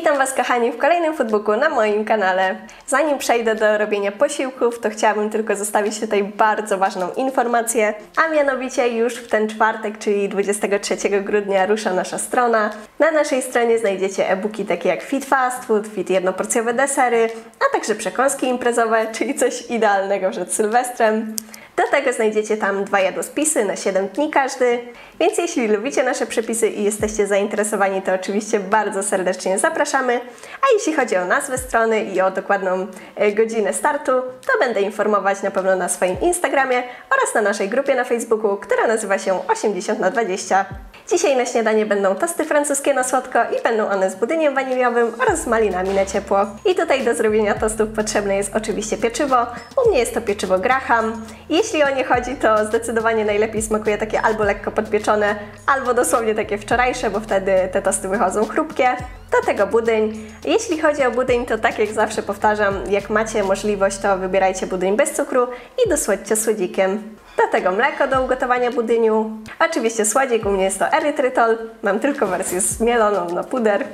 Witam Was, kochani, w kolejnym foodbooku na moim kanale. Zanim przejdę do robienia posiłków, to chciałabym tylko zostawić tutaj bardzo ważną informację, a mianowicie już w ten czwartek, czyli 23 grudnia rusza nasza strona. Na naszej stronie znajdziecie e-booki takie jak Fit Fast Food, Fit jednoporcjowe desery, a także przekąski imprezowe, czyli coś idealnego przed Sylwestrem. Do tego znajdziecie tam 2 jadłospisy na 7 dni każdy, więc jeśli lubicie nasze przepisy i jesteście zainteresowani, to oczywiście bardzo serdecznie zapraszamy. A jeśli chodzi o nazwę strony i o dokładną godzinę startu, to będę informować na pewno na swoim Instagramie oraz na naszej grupie na Facebooku, która nazywa się 80×20. Dzisiaj na śniadanie będą tosty francuskie na słodko i będą one z budyniem waniliowym oraz z malinami na ciepło. I tutaj do zrobienia tostów potrzebne jest oczywiście pieczywo. U mnie jest to pieczywo Graham. Jeśli o nie chodzi, to zdecydowanie najlepiej smakuje takie albo lekko podpieczone, albo dosłownie takie wczorajsze, bo wtedy te tosty wychodzą chrupkie. Do tego budyń. Jeśli chodzi o budyń, to tak jak zawsze powtarzam, jak macie możliwość, to wybierajcie budyń bez cukru i dosłodźcie słodzikiem. Do tego mleko do ugotowania budyniu. Oczywiście słodzik, u mnie jest to erytrytol, mam tylko wersję zmieloną na puder.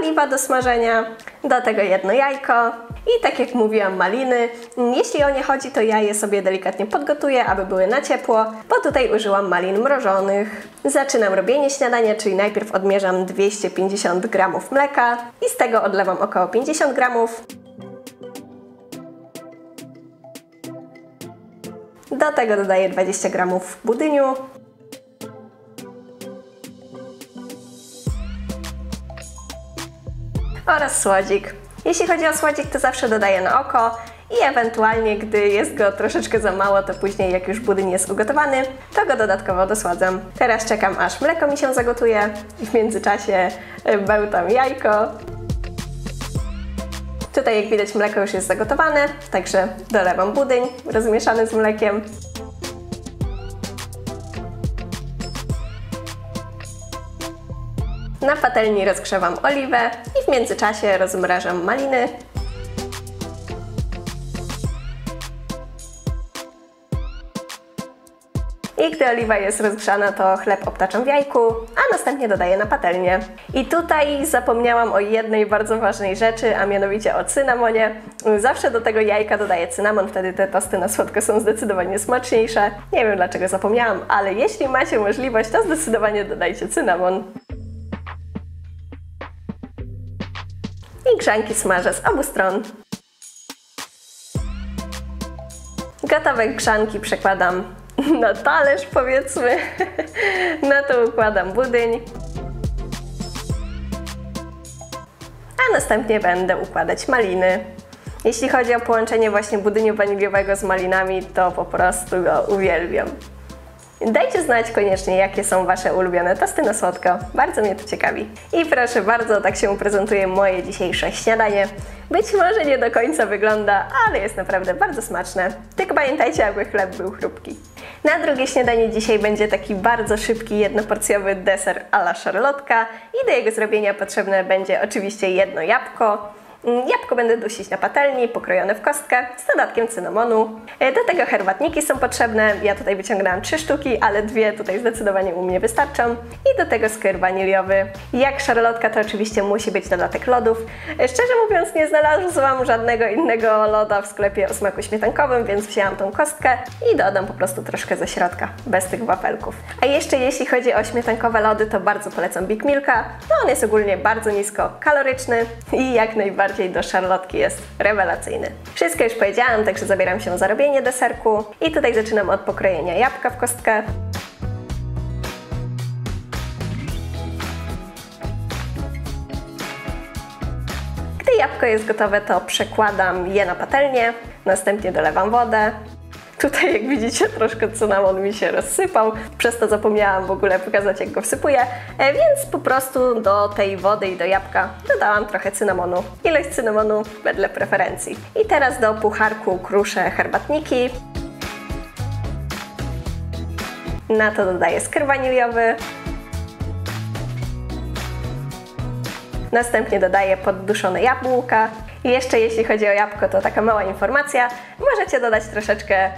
Oliwa do smażenia, do tego jedno jajko i tak jak mówiłam, maliny. Jeśli o nie chodzi, to ja je sobie delikatnie podgotuję, aby były na ciepło, bo tutaj użyłam malin mrożonych. Zaczynam robienie śniadania, czyli najpierw odmierzam 250 g mleka i z tego odlewam około 50 g. Do tego dodaję 20 g budyniu. Oraz słodzik. Jeśli chodzi o słodzik, to zawsze dodaję na oko i ewentualnie, gdy jest go troszeczkę za mało, to później jak już budyń jest ugotowany, to go dodatkowo dosładzam. Teraz czekam, aż mleko mi się zagotuje i w międzyczasie bełtam jajko. Tutaj jak widać mleko już jest zagotowane, także dolewam budyń rozmieszany z mlekiem. Na patelni rozgrzewam oliwę i w międzyczasie rozmrażam maliny. I gdy oliwa jest rozgrzana, to chleb obtaczam w jajku, a następnie dodaję na patelnię. I tutaj zapomniałam o jednej bardzo ważnej rzeczy, a mianowicie o cynamonie. Zawsze do tego jajka dodaję cynamon, wtedy te tosty na słodko są zdecydowanie smaczniejsze. Nie wiem dlaczego zapomniałam, ale jeśli macie możliwość, to zdecydowanie dodajcie cynamon. I grzanki smażę z obu stron. Gotowe grzanki przekładam na talerz, powiedzmy. Na to układam budyń. A następnie będę układać maliny. Jeśli chodzi o połączenie właśnie budyniu waniliowego z malinami, to po prostu go uwielbiam. Dajcie znać koniecznie, jakie są Wasze ulubione tosty na słodko. Bardzo mnie to ciekawi. I proszę bardzo, tak się prezentuje moje dzisiejsze śniadanie. Być może nie do końca wygląda, ale jest naprawdę bardzo smaczne. Tylko pamiętajcie, aby chleb był chrupki. Na drugie śniadanie dzisiaj będzie taki bardzo szybki, jednoporcjowy deser à la szarlotka. I do jego zrobienia potrzebne będzie oczywiście jedno jabłko. Jabłko będę dusić na patelni, pokrojone w kostkę, z dodatkiem cynamonu. Do tego herbatniki są potrzebne, ja tutaj wyciągnęłam 3 sztuki, ale 2 tutaj zdecydowanie u mnie wystarczą. I do tego skyr waniliowy. Jak szarlotka, to oczywiście musi być dodatek lodów. Szczerze mówiąc, nie znalazłam żadnego innego loda w sklepie o smaku śmietankowym, więc wzięłam tą kostkę i dodam po prostu troszkę ze środka, bez tych wafelków. A jeszcze jeśli chodzi o śmietankowe lody, to bardzo polecam Big Milka. No on jest ogólnie bardzo nisko kaloryczny i jak najbardziej do szarlotki jest rewelacyjny. Wszystko już powiedziałam, także zabieram się za robienie deserku i tutaj zaczynam od pokrojenia jabłka w kostkę. Gdy jabłko jest gotowe, to przekładam je na patelnię, następnie dolewam wodę. Tutaj jak widzicie troszkę cynamon mi się rozsypał, przez to zapomniałam w ogóle pokazać, jak go wsypuję, więc po prostu do tej wody i do jabłka dodałam trochę cynamonu. Ilość cynamonu wedle preferencji. I teraz do pucharku kruszę herbatniki. Na to dodaję skyr waniliowy. Następnie dodaję podduszone jabłka. I jeszcze jeśli chodzi o jabłko, to taka mała informacja. Możecie dodać troszeczkę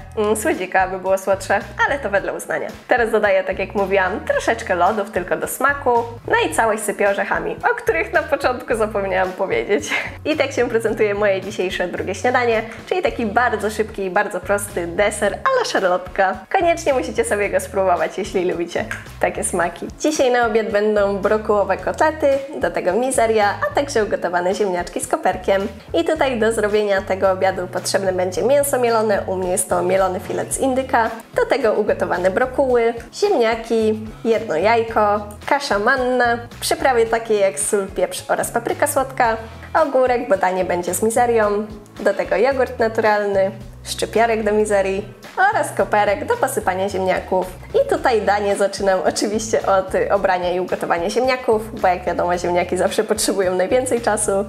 słodzika, aby było słodsze, ale to wedle uznania. Teraz dodaję, tak jak mówiłam, troszeczkę lodów tylko do smaku. No i całość sypię orzechami, o których na początku zapomniałam powiedzieć. I tak się prezentuje moje dzisiejsze drugie śniadanie, czyli taki bardzo szybki i bardzo prosty deser à la szarlotka. Koniecznie musicie sobie go spróbować, jeśli lubicie takie smaki. Dzisiaj na obiad będą brokułowe kotlety, do tego mizeria, a także ugotowane ziemniaczki z koperkiem. I tutaj do zrobienia tego obiadu potrzebne będzie mięso mielone, u mnie jest to mielony filet z indyka, do tego ugotowane brokuły, ziemniaki, jedno jajko, kasza manna, przyprawy takie jak sól, pieprz oraz papryka słodka, ogórek, bo danie będzie z mizerią, do tego jogurt naturalny, szczypiorek do mizerii oraz koperek do posypania ziemniaków. I tutaj danie zaczynam oczywiście od obrania i ugotowania ziemniaków, bo jak wiadomo ziemniaki zawsze potrzebują najwięcej czasu.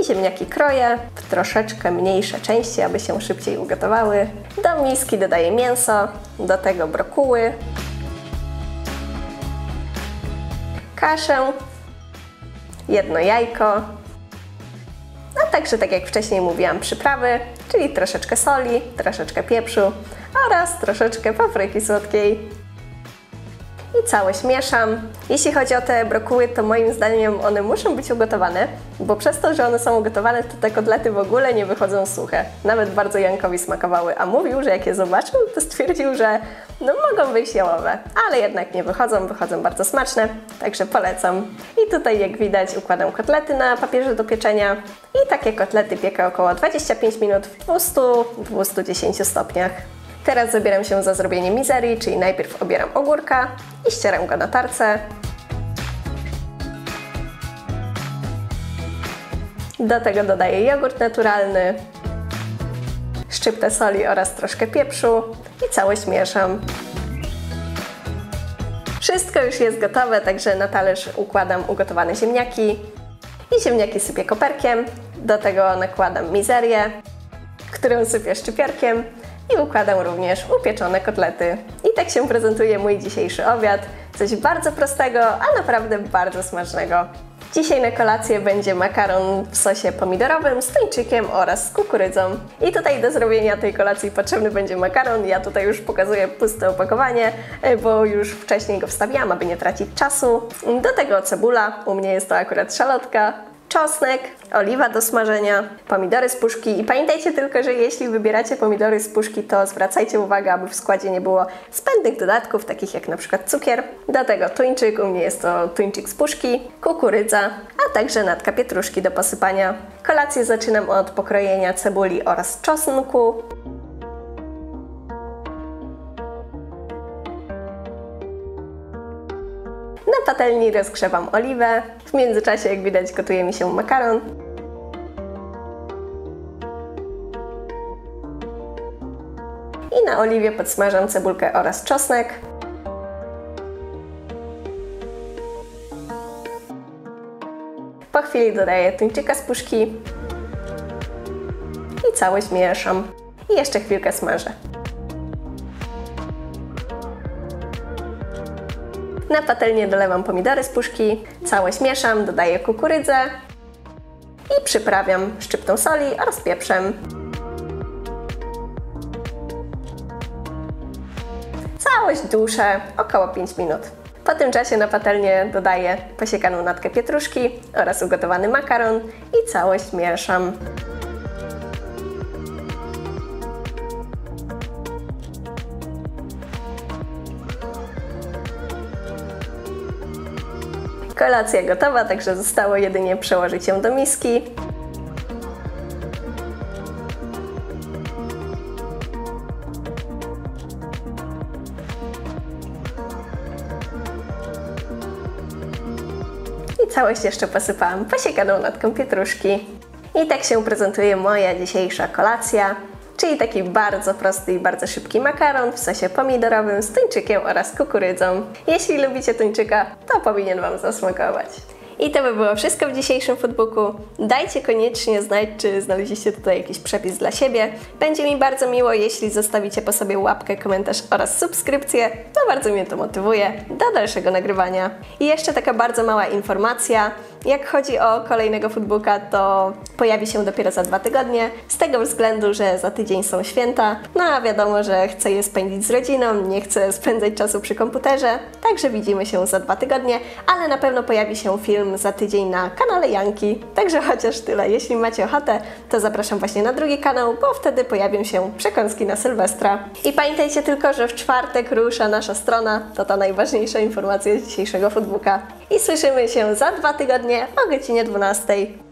I ziemniaki kroję w troszeczkę mniejsze części, aby się szybciej ugotowały. Do miski dodaję mięso, do tego brokuły, kaszę, jedno jajko, a także, tak jak wcześniej mówiłam, przyprawy, czyli troszeczkę soli, troszeczkę pieprzu oraz troszeczkę papryki słodkiej. I całość mieszam. Jeśli chodzi o te brokuły, to moim zdaniem one muszą być ugotowane, bo przez to, że one są ugotowane, to te kotlety w ogóle nie wychodzą suche. Nawet bardzo Jankowi smakowały, a mówił, że jak je zobaczył, to stwierdził, że no mogą wyjść jałowe, ale jednak nie wychodzą, wychodzą bardzo smaczne, także polecam. I tutaj jak widać układam kotlety na papierze do pieczenia i takie kotlety piekę około 25 minut w 200–210 stopniach. Teraz zabieram się za zrobienie mizerii, czyli najpierw obieram ogórka i ścieram go na tarce. Do tego dodaję jogurt naturalny, szczyptę soli oraz troszkę pieprzu i całość mieszam. Wszystko już jest gotowe, także na talerz układam ugotowane ziemniaki i ziemniaki sypię koperkiem. Do tego nakładam mizerię, którą sypię szczypiorkiem. I układam również upieczone kotlety. I tak się prezentuje mój dzisiejszy obiad. Coś bardzo prostego, a naprawdę bardzo smacznego. Dzisiaj na kolację będzie makaron w sosie pomidorowym z tuńczykiem oraz z kukurydzą. I tutaj do zrobienia tej kolacji potrzebny będzie makaron. Ja tutaj już pokazuję puste opakowanie, bo już wcześniej go wstawiłam, aby nie tracić czasu. Do tego cebula, u mnie jest to akurat szalotka. Czosnek, oliwa do smażenia, pomidory z puszki i pamiętajcie tylko, że jeśli wybieracie pomidory z puszki, to zwracajcie uwagę, aby w składzie nie było zbędnych dodatków, takich jak na przykład cukier. Do tego tuńczyk, u mnie jest to tuńczyk z puszki, kukurydza, a także natka pietruszki do posypania. Kolację zaczynam od pokrojenia cebuli oraz czosnku. Na patelni rozgrzewam oliwę. W międzyczasie, jak widać, gotuje mi się makaron. I na oliwie podsmażam cebulkę oraz czosnek. Po chwili dodaję tuńczyka z puszki. I całość mieszam. I jeszcze chwilkę smażę. Na patelnię dolewam pomidory z puszki, całość mieszam, dodaję kukurydzę i przyprawiam szczyptą soli oraz pieprzem. Całość duszę około 5 minut. Po tym czasie na patelnię dodaję posiekaną natkę pietruszki oraz ugotowany makaron i całość mieszam. Kolacja gotowa, także zostało jedynie przełożyć ją do miski. I całość jeszcze posypałam posiekaną natką pietruszki. I tak się prezentuje moja dzisiejsza kolacja, czyli taki bardzo prosty i bardzo szybki makaron w sosie pomidorowym z tuńczykiem oraz kukurydzą. Jeśli lubicie tuńczyka, to powinien Wam zasmakować. I to by było wszystko w dzisiejszym foodbooku. Dajcie koniecznie znać, czy znaleźliście tutaj jakiś przepis dla siebie. Będzie mi bardzo miło, jeśli zostawicie po sobie łapkę, komentarz oraz subskrypcję. To bardzo mnie to motywuje do dalszego nagrywania. I jeszcze taka bardzo mała informacja. Jak chodzi o kolejnego foodbooka, to pojawi się dopiero za 2 tygodnie, z tego względu, że za tydzień są święta, no a wiadomo, że chcę je spędzić z rodziną, nie chcę spędzać czasu przy komputerze, także widzimy się za 2 tygodnie, ale na pewno pojawi się film za tydzień na kanale Janki, także chociaż tyle. Jeśli macie ochotę, to zapraszam właśnie na drugi kanał, bo wtedy pojawią się przekąski na Sylwestra. I pamiętajcie tylko, że w czwartek rusza nasza strona, to ta najważniejsza informacja z dzisiejszego foodbooka. I słyszymy się za 2 tygodnie o godzinie 12.